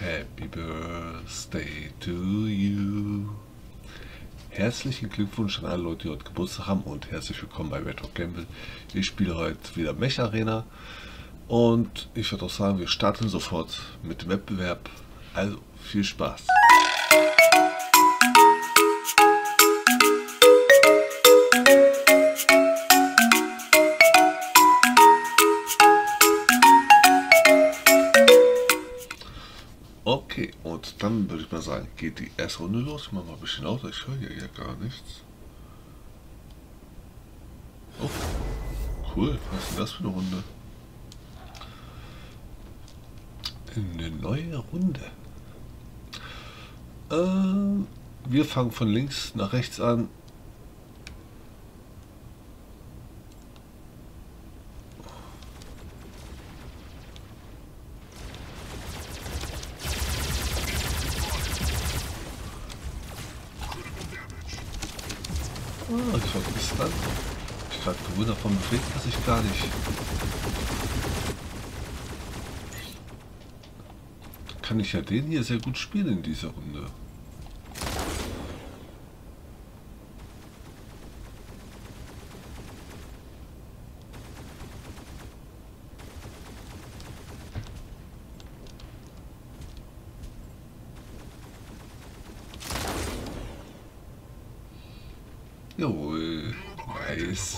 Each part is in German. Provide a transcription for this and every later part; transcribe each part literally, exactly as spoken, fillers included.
Happy Birthday to you. Herzlichen Glückwunsch an alle Leute, die heute Geburtstag haben, und herzlich willkommen bei Reddog Gamble. Ich spiele heute wieder Mech Arena und ich würde auch sagen, wir starten sofort mit dem Wettbewerb. Also viel Spaß. Okay, und dann würde ich mal sagen, geht die erste Runde los. Ich mache mal ein bisschen lauter, ich höre hier ja gar nichts. Oh, cool, was ist denn das für eine Runde? Eine neue Runde. Ähm, wir fangen von links nach rechts an. Ich war gestern. Ich gerade gewundert, davon bewegt dass ich gar nicht. Kann ich ja den hier sehr gut spielen in dieser Runde. Jawohl, nice.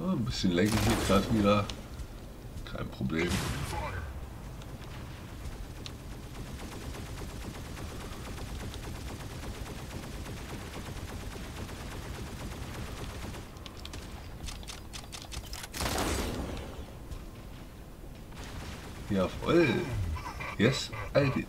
Oh, ein bisschen lenken hier gerade wieder. Kein Problem. Ja, voll. Yes, I did.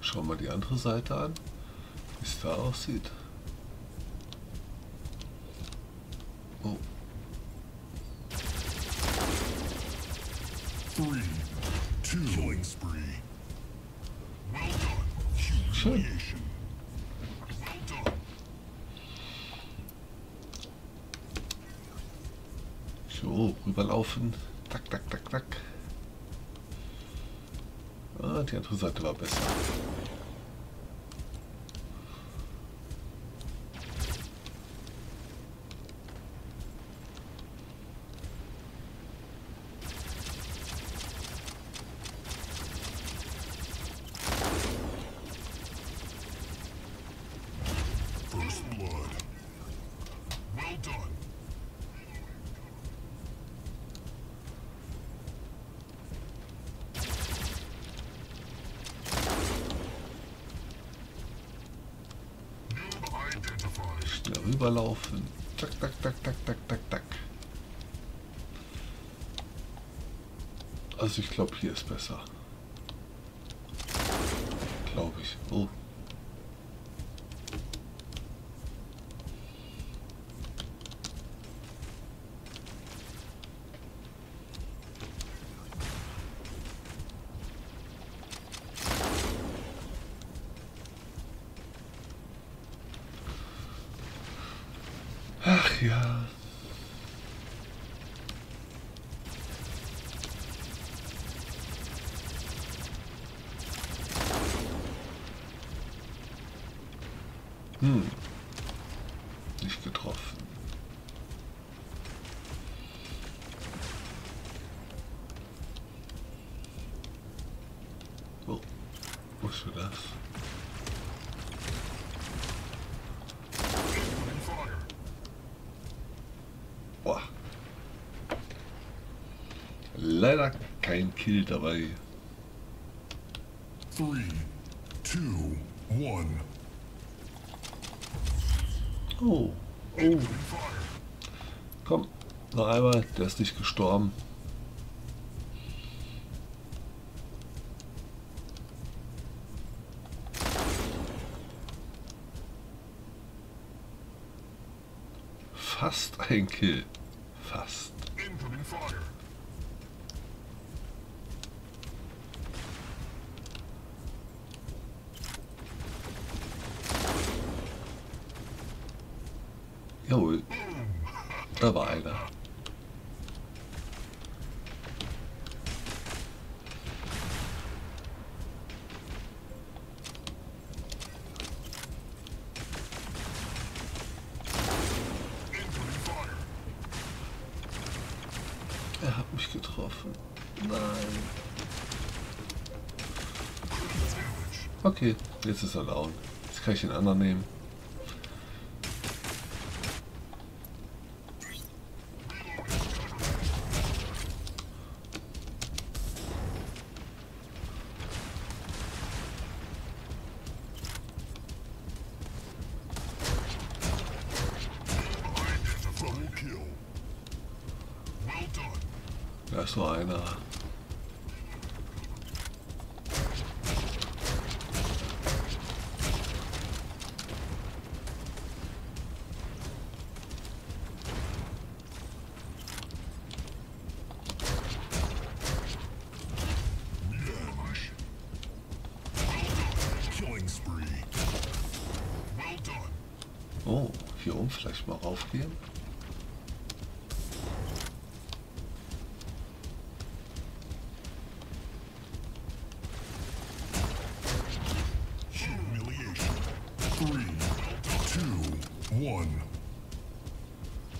Schauen wir mal die andere Seite an, wie es da aussieht. Oh. Three, two, killing spree. Well done, humiliation. Well done. So, rüberlaufen. Tack, tack, tack, tack. Ah, die andere Seite war besser. Rüberlaufen. Tack, tack, tack, tack, tack, tack, tack. Also ich glaube, hier ist besser. Glaube ich. Oh. Ach ja. Hm. Nicht getroffen. Oh, was war das? Leider kein Kill dabei. drei, zwei, eins. Oh, oh. Komm, noch einmal, der ist nicht gestorben. fast ein Kill. Fast. Jawohl. Da war einer. Er hat mich getroffen. Nein. Okay, jetzt ist er down. Jetzt kann ich den anderen nehmen. Da ist noch einer. Oh, hier oben vielleicht mal raufgehen.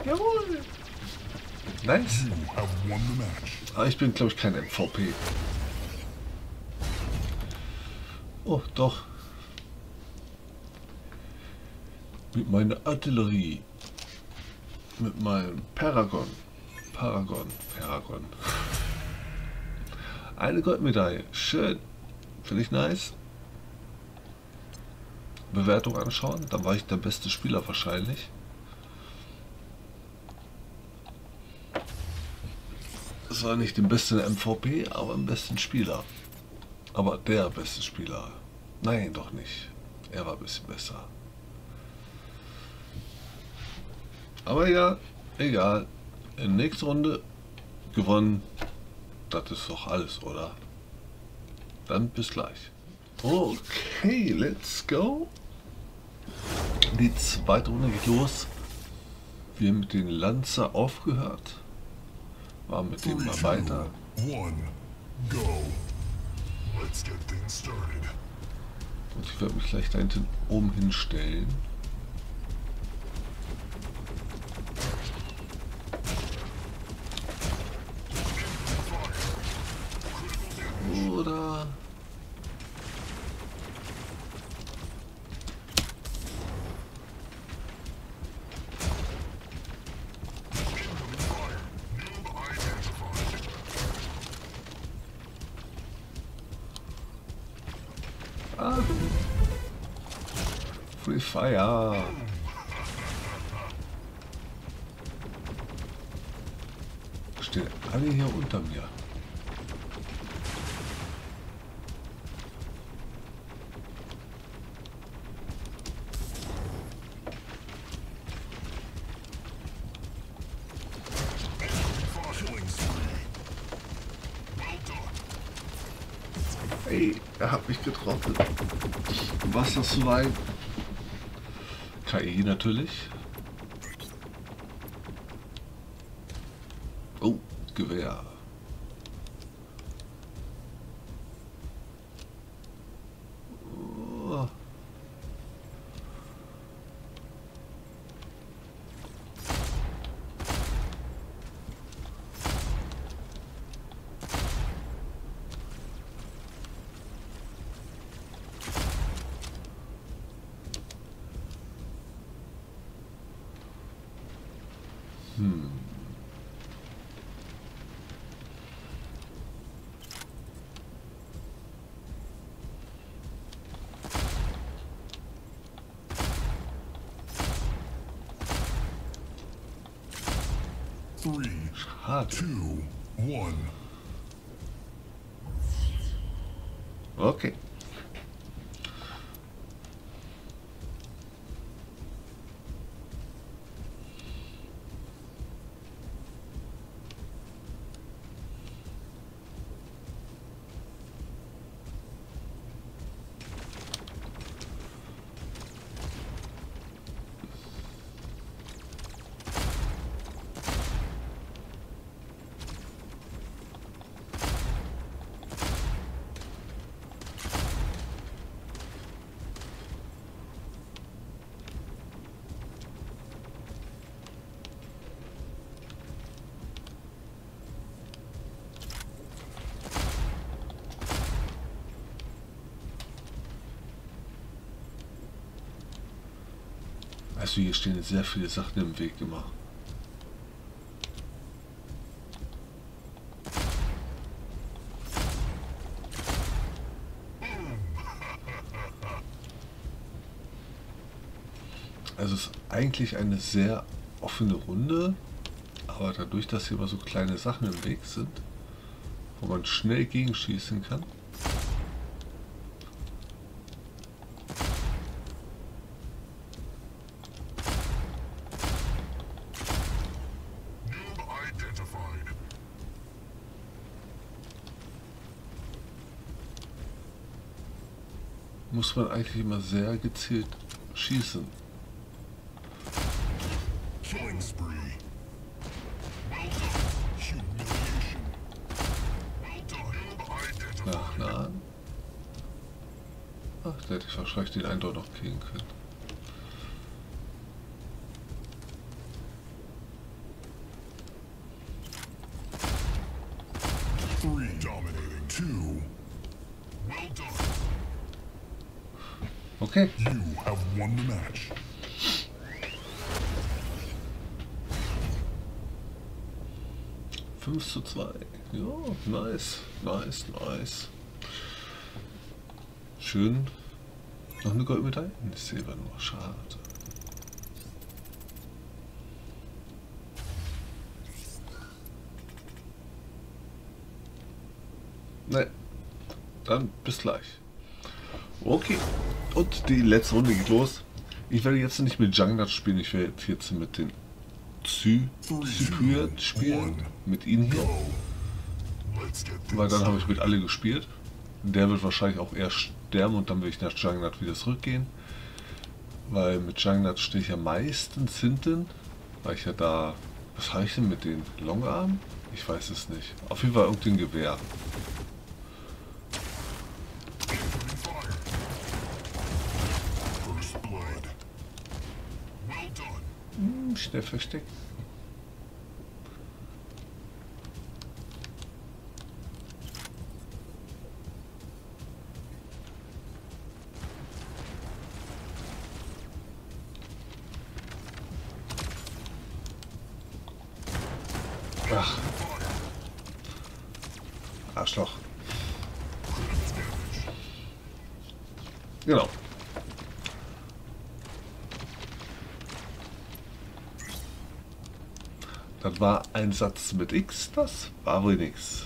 Jawohl! Nice! Ah, ich bin, glaube ich, kein M V P. Oh, doch. Mit meiner Artillerie. Mit meinem Paragon. Paragon. Paragon. Eine Goldmedaille. Schön. Finde ich nice. Bewertung anschauen. Dann war ich der beste Spieler wahrscheinlich. Das war nicht den besten M V P, aber den besten Spieler. Aber der beste Spieler. Nein, doch nicht. Er war ein bisschen besser. Aber ja, egal. In der nächsten Runde gewonnen. Das ist doch alles, oder? Dann bis gleich. Okay, let's go. Die zweite Runde geht los. Wir haben mit dem Lancer aufgehört. War mit dem mal weiter. Und ich werde mich gleich da hinten oben hinstellen. Oder... Free Fire. Stehen alle hier unter mir. Ey, er hat mich getroffen. Was das so weit? K I natürlich. Oh, Gewehr. Oh. Hm. Three, two, one. Okay. Weißt du, hier stehen jetzt sehr viele Sachen im Weg immer. Also es ist eigentlich eine sehr offene Runde, aber dadurch, dass hier immer so kleine Sachen im Weg sind, wo man schnell gegenschießen kann. Muss man eigentlich immer sehr gezielt schießen. Nachladen. Ach, da hätte ich wahrscheinlich den einen doch noch kriegen können. Okay. You have won the match. fünf zu zwei. Ja, nice. Nice, nice. Schön. Noch eine Goldmedaille? Ich sehe aber nur. Schade. Ne. Dann bis gleich. Okay. Und die letzte Runde geht los. Ich werde jetzt nicht mit Jangnat spielen, ich werde jetzt mit den Zypyr spielen. Mit ihnen hier. Weil dann habe ich mit alle gespielt. Der wird wahrscheinlich auch eher sterben und dann will ich nach Jangnat wieder zurückgehen. Weil mit Jangnat stehe ich ja meistens hinten. Weil ich ja da... Was habe ich denn mit den Longarm? Ich weiß es nicht. Auf jeden Fall irgendein Gewehr. Schnell versteckt. Ach. Arschloch. Genau. Das war ein Satz mit X, das war wohl nix.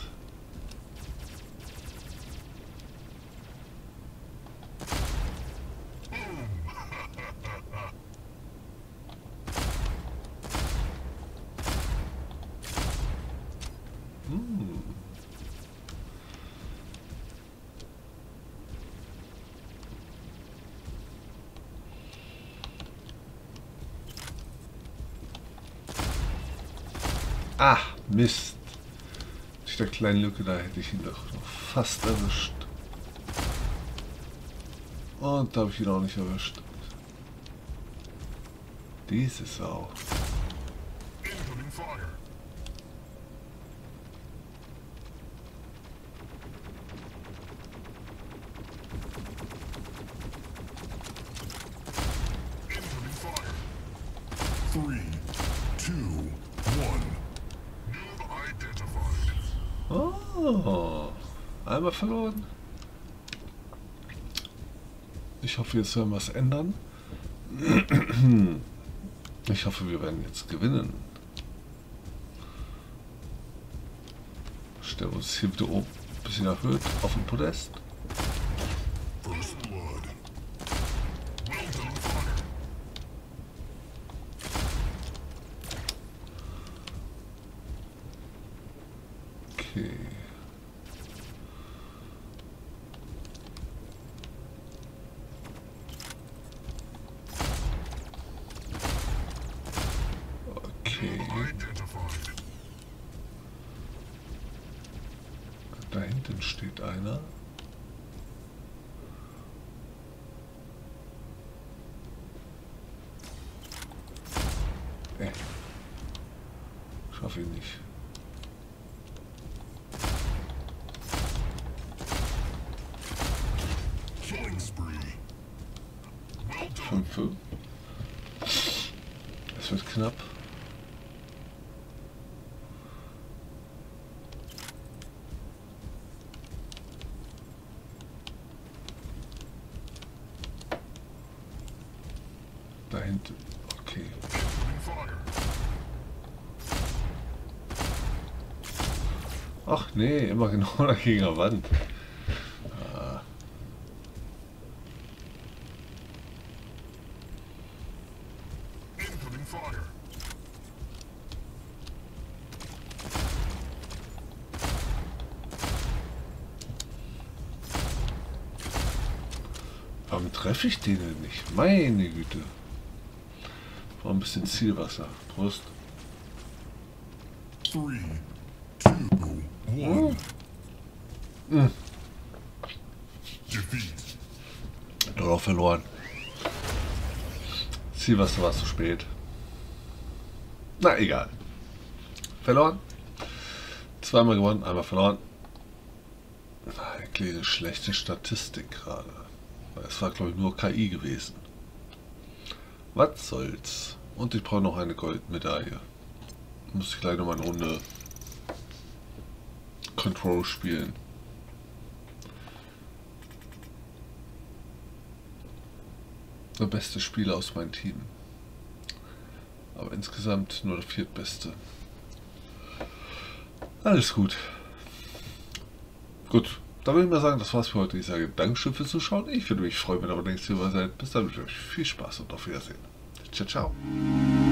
Hm. Ah, Mist. Durch der kleinen Lücke, da hätte ich ihn doch noch fast erwischt. Und da habe ich ihn auch nicht erwischt. Diese Sau. Oh, einmal verloren. Ich hoffe, jetzt werden wir es ändern. Ich hoffe, wir werden jetzt gewinnen. Stellen wir uns hier wieder oben ein bisschen erhöht auf dem Podest. Okay. Okay. Da hinten steht einer. Ey. Schaff ihn nicht. fünf fünf. Das wird knapp. Da hinten. Okay. Ach nee, immer genau dagegen der Wand. Warum treffe ich den denn nicht? Meine Güte. War ein bisschen Zielwasser. Prost. Three, two, one. Mhm. Doch noch verloren. Zielwasser war zu spät. Na egal. Verloren. Zweimal gewonnen, einmal verloren. Eine kleine schlechte Statistik gerade. Es war, glaube ich, nur K I gewesen. Was soll's? Und ich brauche noch eine Goldmedaille. Muss ich gleich nochmal eine Runde Control spielen. Der beste Spieler aus meinem Team. Aber insgesamt nur der viertbeste. Alles gut. Gut. Da würde ich mal sagen, das war's für heute. Ich sage Dankeschön fürs Zuschauen. Ich würde mich freuen, wenn ihr aber nächstes Mal seid. Bis dann, wünsche ich euch viel Spaß und auf Wiedersehen. Ciao, ciao.